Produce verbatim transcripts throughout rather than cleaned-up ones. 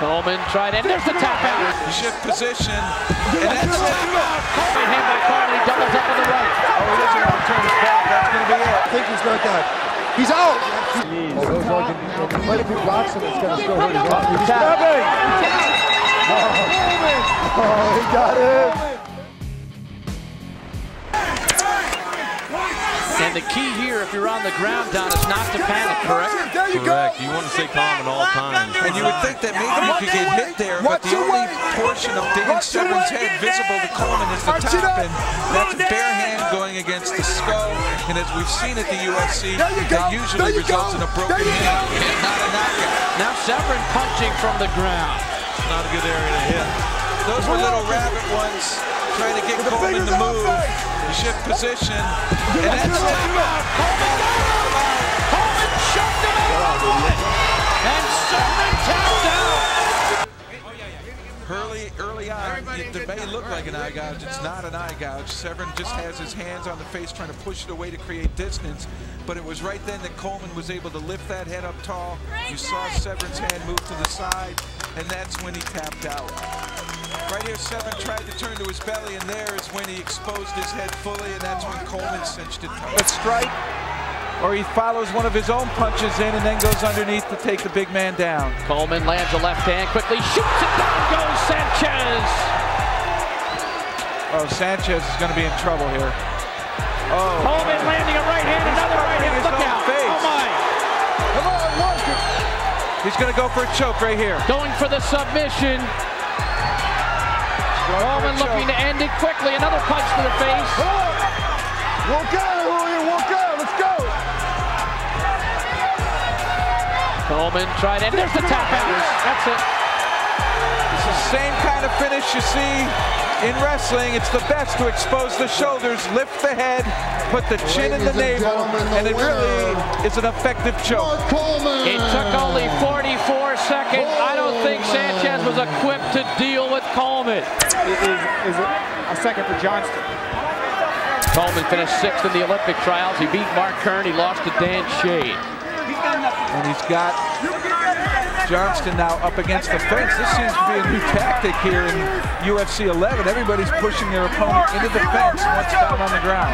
Coleman tried and there's the tap out. Shift position. And that's a tap out. Coleman hand by Carly doubles up on the right. Oh, that's a long turn. That's going to be it. I think he's going to. He's out. Quite a few blocks and it's going to still hurt his arm. He's tapping. Oh, he got it. And the key here, if you're on the ground, Don, is not to panic, correct? There you correct. Go. You want to stay calm at all times. And you would think that maybe you could get hit there, but the only portion of Dan Severn's head visible to Coleman is the top, and that's a bare hand going against the skull. And as we've seen at the U F C, that usually results in a broken hand and not a knockout. Now Severn punching from the ground. Not a good area to hit. Those were little rabbit ones trying to get Coleman to move. Shift position, and that's time out. Coleman got him out. Coleman shut him out. And Severn tapped out. Early, early on, it may look like an eye gouge. It's not an eye gouge. Severn just has his hands on the face trying to push it away to create distance. But it was right then that Coleman was able to lift that head up tall. You saw Severn's hand move to the side, and that's when he tapped out. Right here, Severn tried to turn to his belly, and there is when he exposed his head fully, and that's when Coleman cinched it tight. A strike, or he follows one of his own punches in and then goes underneath to take the big man down. Coleman lands a left hand, quickly shoots it down, goes Sanchez. Oh, Sanchez is going to be in trouble here. Oh. Coleman landing a right hand, another right hand, look out. Face. Oh, my. Come on, work it. He's going to go for a choke right here. Going for the submission. Coleman looking to end it quickly. Another punch to the face. We'll go, we'll go. Let's go. Coleman tried and there's the tap out. That's it. It's the same kind of finish you see in wrestling. It's the best to expose the shoulders, lift the head, put the chin in the navel, and it really is an effective choke. It took only forty-four seconds. I don't think Sanchez was equipped to deal with Coleman. It is, is it a second for Johnston. Coleman finished sixth in the Olympic trials. He beat Mark Kerr. He lost to Dan Shade. And he's got Johnston now up against the fence. This seems to be a new tactic here in U F C eleven. Everybody's pushing their opponent into the fence once down on the ground.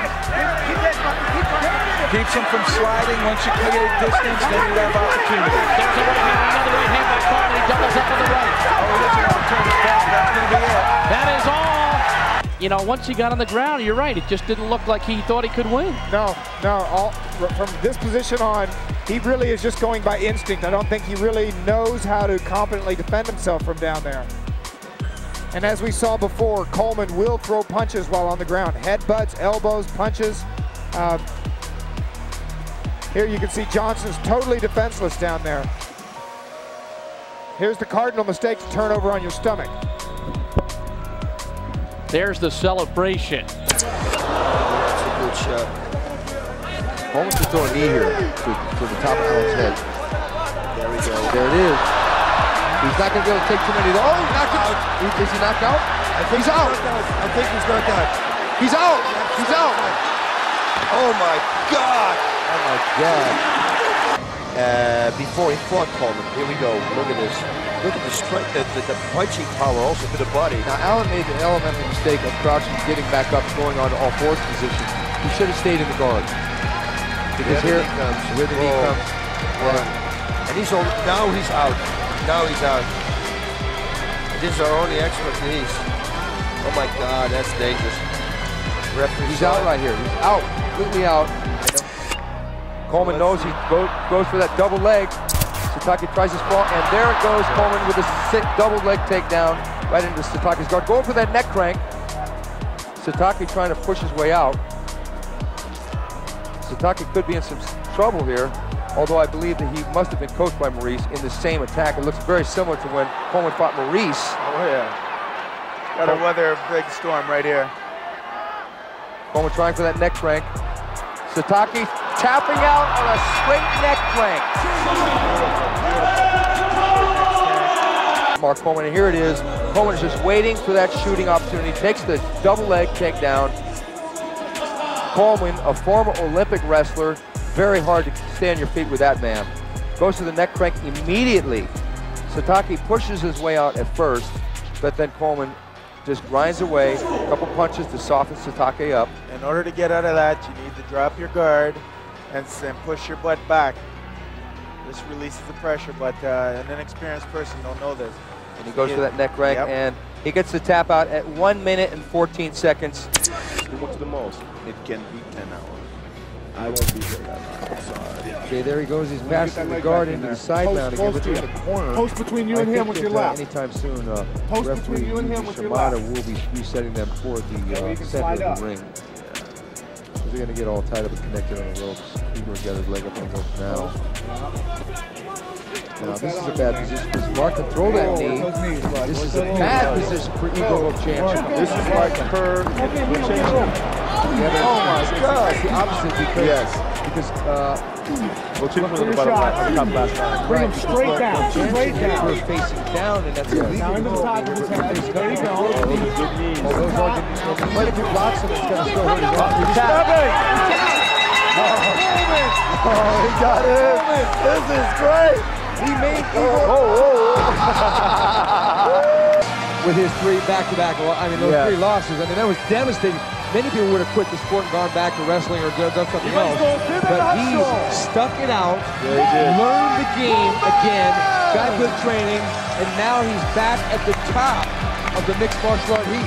Keeps him from sliding. Once you create distance, then you have opportunity. There's a right hand, another right hand by Carly. Doubles up on the right. Oh, that's an alternative pass. That's going to be it. That is all. You know, once he got on the ground, you're right. It just didn't look like he thought he could win. No, no. All, from this position on, he really is just going by instinct. I don't think he really knows how to competently defend himself from down there. And as we saw before, Coleman will throw punches while on the ground. Headbutts, elbows, punches. Uh, here you can see Johnston's totally defenseless down there. Here's the cardinal mistake to turn over on your stomach. There's the celebration. That's a good shot. Coleman should throw a knee here to, to the top of Allen's head. There we go. There it is. He's not going to be able to take too many. Oh, he's knocked out. Is he knocked out? I think he's out. I think he's knocked out. He's out. He's out. Oh, my God. Oh, my God. Uh, before he fought Coleman. Here we go. Look at this. Look at the strength, the, the, the punching power also to the body. Now, Allen made the elemental mistake of crouching, getting back up, going on to all fours position. He should have stayed in the guard. Because here he comes, where the knee comes. Yeah. And he's all, now he's out. Now he's out. This is our only expert knees. Oh my God, that's dangerous. Referee he's out right here. He's out, completely out. Coleman knows he go, goes for that double leg. Satake tries his fall, and there it goes. Coleman with a sick double leg takedown right into Satake's guard. Going for that neck crank. Satake trying to push his way out. Satake could be in some trouble here, although I believe that he must have been coached by Maurice in the same attack. It looks very similar to when Coleman fought Maurice. Oh, yeah. Got to weather a big storm right here. Coleman trying for that neck crank. Satake tapping out on a straight neck crank. Mark Coleman, and here it is. Coleman is just waiting for that shooting opportunity. Takes the double leg takedown. Coleman, a former Olympic wrestler, very hard to stay on your feet with that man. Goes to the neck crank immediately. Satake pushes his way out at first, but then Coleman just grinds away, a couple punches to soften Satake up. In order to get out of that, you need to drop your guard and, and push your butt back. This releases the pressure, but uh, an inexperienced person don't know this. And he goes for that neck rank, yep. And he gets the tap out at one minute and fourteen seconds. What's the most? It can be ten hours. I won't be here that long. Sorry. Okay, there he goes. He's passing the guard into the side mount again, looking at the corner. Post between you and him with your left. Anytime soon, uh, post between you and him with your left. Shimada will be resetting them for the uh, center of the ring. They're going to get all tied up and connected on the ropes. Igor got his leg up on the ropes now. Now, this is a bad position for Mark to throw that knee. This is a bad position for Igor Vovchanchyn. This is Mark Kerr and Vovchanchyn. Yeah, oh my God! It's the opposite because yes. because uh, we'll check for the bottom last time. Bring him straight right. down, straight down. We're facing down, and that's illegal. Down into the top. There you go. But if he blocks him, it's gonna still hurt his body. Stop it! Oh, he got it! This is great. He made it. Oh! With his three back-to-back, I mean those three losses. I mean that was devastating. Many people would have quit the sport and gone back to wrestling or done something else, but he stuck it out, learned the game again, got good training, and now he's back at the top of the mixed martial art heat.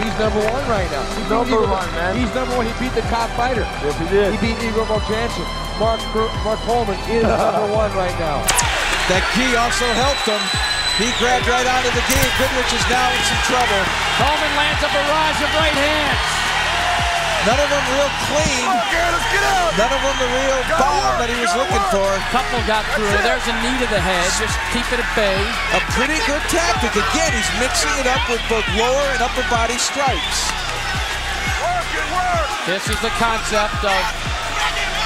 He's number one right now. He's number one, man. He's number one. He beat the top fighter. Yes, he did. He beat Igor Vovchanchyn. Mark, Mark Coleman is number one right now. That gi also helped him. He grabbed right onto the gi. Goodridge is now in some trouble. Coleman lands a barrage of right hands. None of them real clean. Oh, God, get out. None of them the real go bomb work, that he was looking work. for. A couple got through. There's a knee to the head. Just keep it at bay. A pretty good tactic. Again, he's mixing it up with both lower and upper body strikes. Work it, work. This is the concept of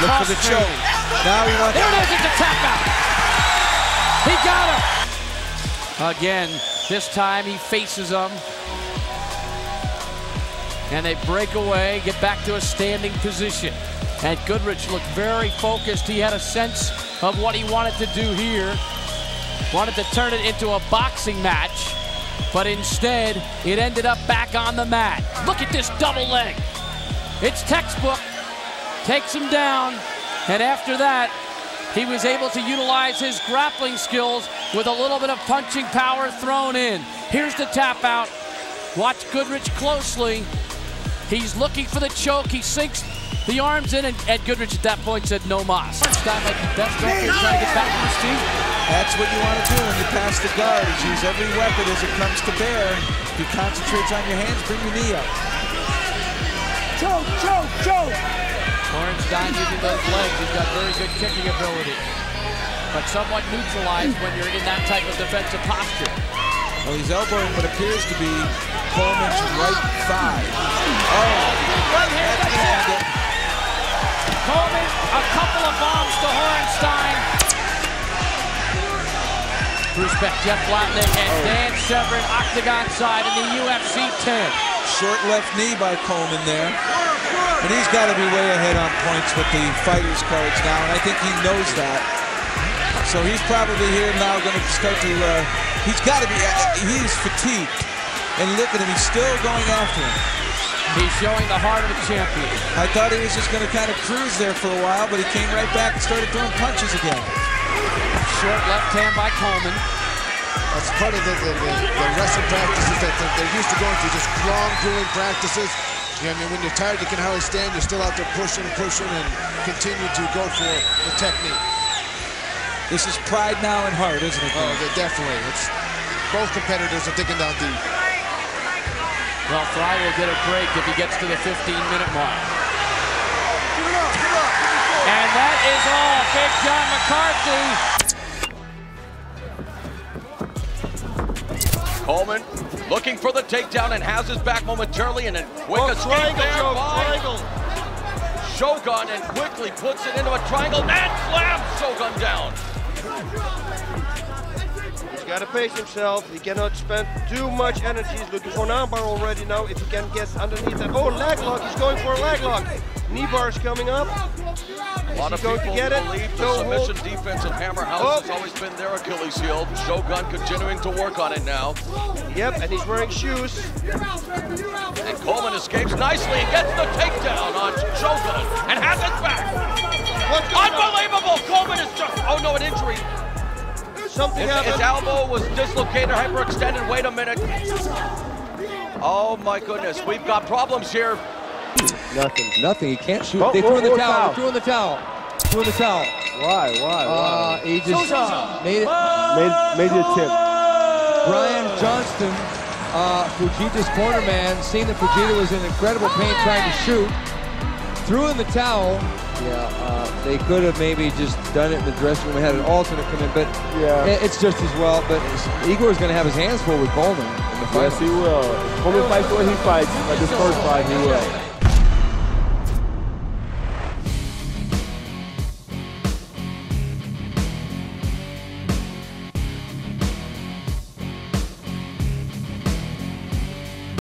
look for the choke. Now he wants. Here it is. It's a tap out. He got him. Again, this time he faces him. And they break away, get back to a standing position. And Goodridge looked very focused. He had a sense of what he wanted to do here. Wanted to turn it into a boxing match, but instead, it ended up back on the mat. Look at this double leg. It's textbook. Takes him down, and after that, he was able to utilize his grappling skills with a little bit of punching power thrown in. Here's the tap out. Watch Goodridge closely. He's looking for the choke. He sinks the arms in, and Ed Goodridge at that point said no mas. First time, like the best record, trying to get back to his feet. That's what you want to do when you pass the guard, is use every weapon as it comes to bear. If you concentrate on your hands, bring your knee up. Choke, choke, choke! Horenstein using those legs. He's got very good kicking ability, but somewhat neutralized when you're in that type of defensive posture. Well, he's elbowing what appears to be Coleman's right thigh. Oh, right hand behind it. Coleman, a couple of bombs to Horenstein. Bruce Beck, Jeff Blotnick, and oh. Dan Severn, octagon side in the U F C ten. Short left knee by Coleman there. And he's got to be way ahead on points with the fighters' cards now, and I think he knows that. So he's probably here now going to start to... Uh, He's got to be, he's fatigued. And look at him, he's still going after him. He's showing the heart of a champion. I thought he was just going to kind of cruise there for a while, but he came right back and started throwing punches again. Short left hand by Coleman. That's part of the, the, the, the wrestling practices that they're used to going through, just long, grueling practices. You know, I mean, when you're tired, you can hardly stand. You're still out there pushing and pushing and continue to go for the technique. This is pride now and heart, isn't it? Oh, definitely. It's, both competitors are digging down deep. Well, Frye will get a break if he gets to the fifteen minute mark. Give it up, give it up. And that is all. Big John McCarthy. Coleman looking for the takedown and has his back momentarily, and a quick oh, escape there by Shogun, and quickly puts it into a triangle and slams Shogun down. got to pace himself. He cannot spend too much energy. He's looking for an armbar already now. If he can get underneath that. Oh, leg lock. He's going for a leg lock. Knee bar's coming up. A lot of people believe the submission defense of Hammerhouse oh. has always been their Achilles heel. Shogun continuing to work on it now. Yep, and he's wearing shoes. And Coleman escapes nicely and gets the takedown on Shogun and has it back. Unbelievable! On? Coleman is just, oh no, an injury. Something his, happened. His elbow was dislocated, hyperextended. Wait a minute. Oh my goodness, we've got problems here. Nothing. Nothing. He can't shoot. Oh, they threw in the towel. They threw in the towel. Threw in the towel. Why? Why? Why? Uh, he just made it. Made, made the tip. Brian Johnston, uh, Fujita's corner man, seeing that Fujita was in incredible pain trying to shoot, threw in the towel. Yeah. Uh, they could have maybe just done it in the dressing room and had an alternate come in, but yeah, it's just as well. But Igor's going to have his hands full with Coleman in the fight. Yes, he will. Coleman fights what he fights. Like his first fight, he will.